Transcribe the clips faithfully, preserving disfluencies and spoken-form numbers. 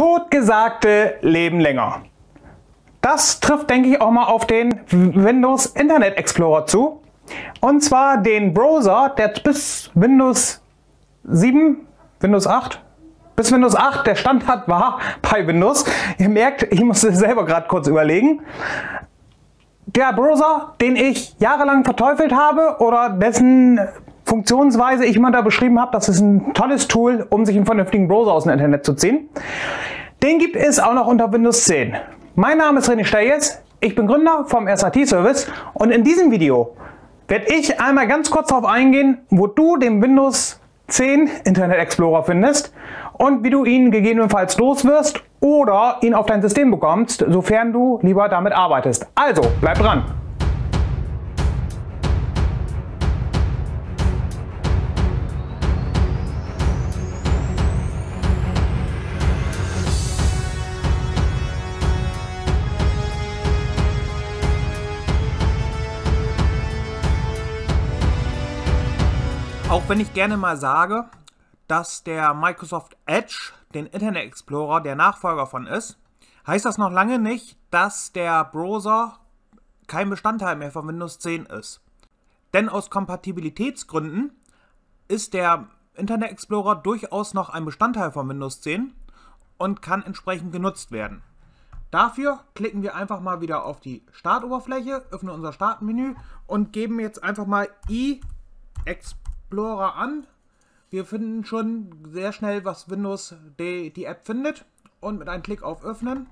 Totgesagte leben länger. Das trifft, denke ich, auch mal auf den Windows Internet Explorer zu. Und zwar den Browser, der bis Windows sieben, Windows acht, bis Windows acht der Standard war bei Windows. Ihr merkt, ich musste selber gerade kurz überlegen. Der Browser, den ich jahrelang verteufelt habe oder dessen Funktionsweise ich immer da beschrieben habe, das ist ein tolles Tool, um sich einen vernünftigen Browser aus dem Internet zu ziehen. Den gibt es auch noch unter Windows zehn. Mein Name ist René Stelljes, ich bin Gründer vom R S I T-Service und in diesem Video werde ich einmal ganz kurz darauf eingehen, wo du den Windows zehn Internet Explorer findest und wie du ihn gegebenenfalls los wirst oder ihn auf dein System bekommst, sofern du lieber damit arbeitest. Also, bleib dran! Auch wenn ich gerne mal sage, dass der Microsoft Edge, den Internet Explorer, der Nachfolger von ist, heißt das noch lange nicht, dass der Browser kein Bestandteil mehr von Windows zehn ist. Denn aus Kompatibilitätsgründen ist der Internet Explorer durchaus noch ein Bestandteil von Windows zehn und kann entsprechend genutzt werden. Dafür klicken wir einfach mal wieder auf die Startoberfläche, öffnen unser Startmenü und geben jetzt einfach mal iExplorer an. Wir finden schon sehr schnell, was Windows die, die App findet, und mit einem Klick auf Öffnen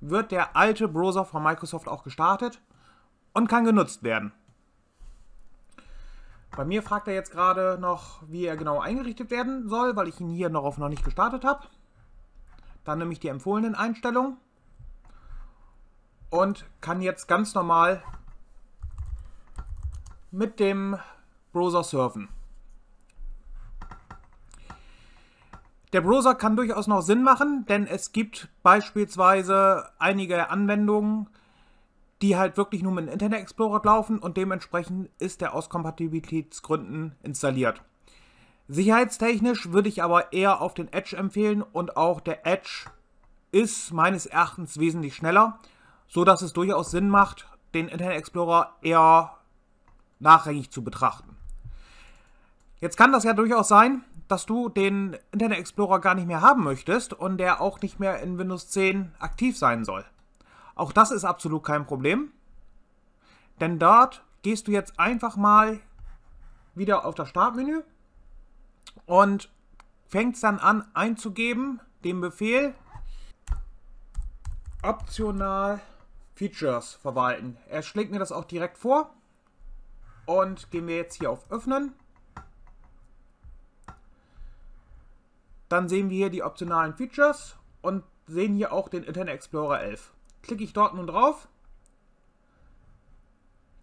wird der alte Browser von Microsoft auch gestartet und kann genutzt werden. Bei mir fragt er jetzt gerade noch, wie er genau eingerichtet werden soll, weil ich ihn hier darauf noch nicht gestartet habe. Dann nehme ich die empfohlenen Einstellungen und kann jetzt ganz normal mit dem Browser surfen. Der Browser kann durchaus noch Sinn machen, denn es gibt beispielsweise einige Anwendungen, die halt wirklich nur mit dem Internet Explorer laufen, und dementsprechend ist der aus Kompatibilitätsgründen installiert. Sicherheitstechnisch würde ich aber eher auf den Edge empfehlen, und auch der Edge ist meines Erachtens wesentlich schneller, so dass es durchaus Sinn macht, den Internet Explorer eher nachrangig zu betrachten. Jetzt kann das ja durchaus sein, dass du den Internet Explorer gar nicht mehr haben möchtest und der auch nicht mehr in Windows zehn aktiv sein soll. Auch das ist absolut kein Problem, denn dort gehst du jetzt einfach mal wieder auf das Startmenü und fängst dann an einzugeben den Befehl optional Features verwalten. Er schlägt mir das auch direkt vor und gehen wir jetzt hier auf Öffnen. Dann sehen wir hier die optionalen Features und sehen hier auch den Internet Explorer elf. Klicke ich dort nun drauf,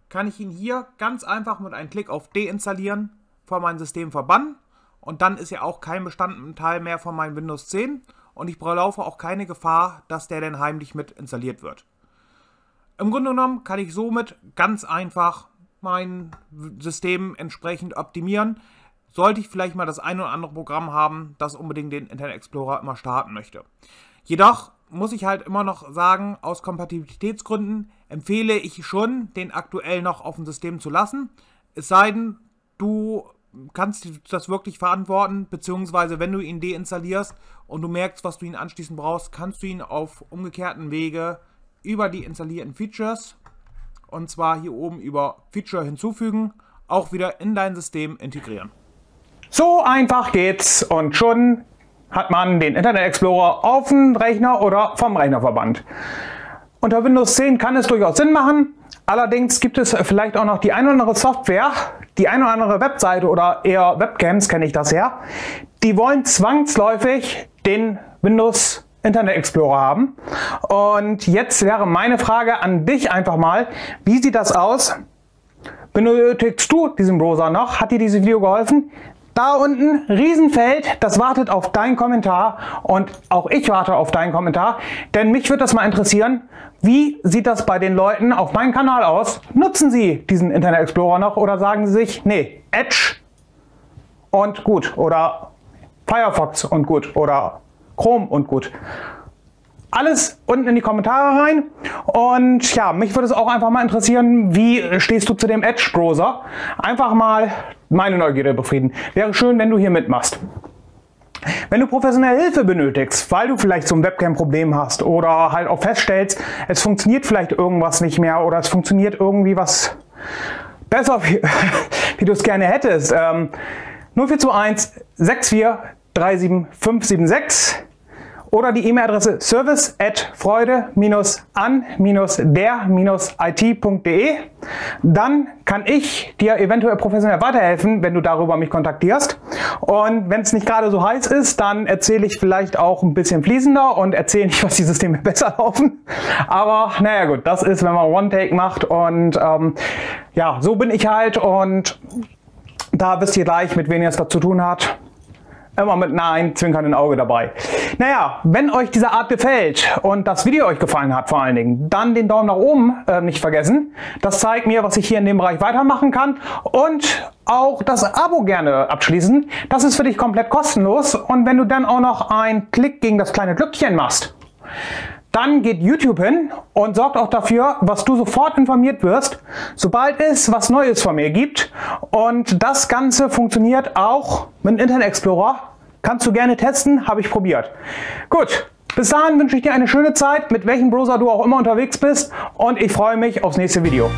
kann ich ihn hier ganz einfach mit einem Klick auf Deinstallieren von meinem System verbannen. Und dann ist er auch kein Bestandteil mehr von meinem Windows zehn und ich laufe auch keine Gefahr, dass der dann heimlich mit installiert wird. Im Grunde genommen kann ich somit ganz einfach mein System entsprechend optimieren. Sollte ich vielleicht mal das ein oder andere Programm haben, das unbedingt den Internet Explorer immer starten möchte. Jedoch muss ich halt immer noch sagen, aus Kompatibilitätsgründen empfehle ich schon, den aktuell noch auf dem System zu lassen. Es sei denn, du kannst das wirklich verantworten, beziehungsweise wenn du ihn deinstallierst und du merkst, was du ihn anschließend brauchst, kannst du ihn auf umgekehrten Wege über die installierten Features, und zwar hier oben über Feature hinzufügen, auch wieder in dein System integrieren. So einfach geht's und schon hat man den Internet Explorer auf dem Rechner oder vom Rechner verbannt. Unter Windows zehn kann es durchaus Sinn machen, allerdings gibt es vielleicht auch noch die ein oder andere Software, die ein oder andere Webseite oder eher Webcams, kenne ich das her, die wollen zwangsläufig den Windows Internet Explorer haben. Und jetzt wäre meine Frage an dich einfach mal, wie sieht das aus? Benötigst du diesen Browser noch? Hat dir dieses Video geholfen? Da unten, Riesenfeld, das wartet auf deinen Kommentar, und auch ich warte auf deinen Kommentar, denn mich würde das mal interessieren, wie sieht das bei den Leuten auf meinem Kanal aus? Nutzen sie diesen Internet Explorer noch oder sagen sie sich, nee, Edge und gut oder Firefox und gut oder Chrome und gut. Alles unten in die Kommentare rein. Und ja, mich würde es auch einfach mal interessieren, wie stehst du zu dem Edge-Browser? Einfach mal meine Neugierde befriedigen. Wäre schön, wenn du hier mitmachst. Wenn du professionelle Hilfe benötigst, weil du vielleicht so ein Webcam-Problem hast oder halt auch feststellst, es funktioniert vielleicht irgendwas nicht mehr oder es funktioniert irgendwie was besser, wie, wie du es gerne hättest. Ähm, null vier zwei eins, sechs vier drei sieben fünf sieben sechs. Oder die E-Mail-Adresse service at freude an der I T punkt de. Dann kann ich dir eventuell professionell weiterhelfen, wenn du darüber mich kontaktierst. Und wenn es nicht gerade so heiß ist, dann erzähle ich vielleicht auch ein bisschen fließender und erzähle nicht, was die Systeme besser laufen. Aber naja gut, das ist, wenn man One-Take macht. Und ähm, ja, so bin ich halt. Und da wisst ihr gleich, mit wem ihr es da zu tun habt. Immer mit Nein, zwinkerndem Auge dabei. Naja, wenn euch diese Art gefällt und das Video euch gefallen hat vor allen Dingen, dann den Daumen nach oben äh, nicht vergessen. Das zeigt mir, was ich hier in dem Bereich weitermachen kann. Und auch das Abo gerne abschließen. Das ist für dich komplett kostenlos. Und wenn du dann auch noch einen Klick gegen das kleine Glöckchen machst, dann geht YouTube hin und sorgt auch dafür, dass du sofort informiert wirst, sobald es was Neues von mir gibt. Und das Ganze funktioniert auch mit Internet Explorer. Kannst du gerne testen, habe ich probiert. Gut, bis dahin wünsche ich dir eine schöne Zeit, mit welchem Browser du auch immer unterwegs bist. Und ich freue mich aufs nächste Video.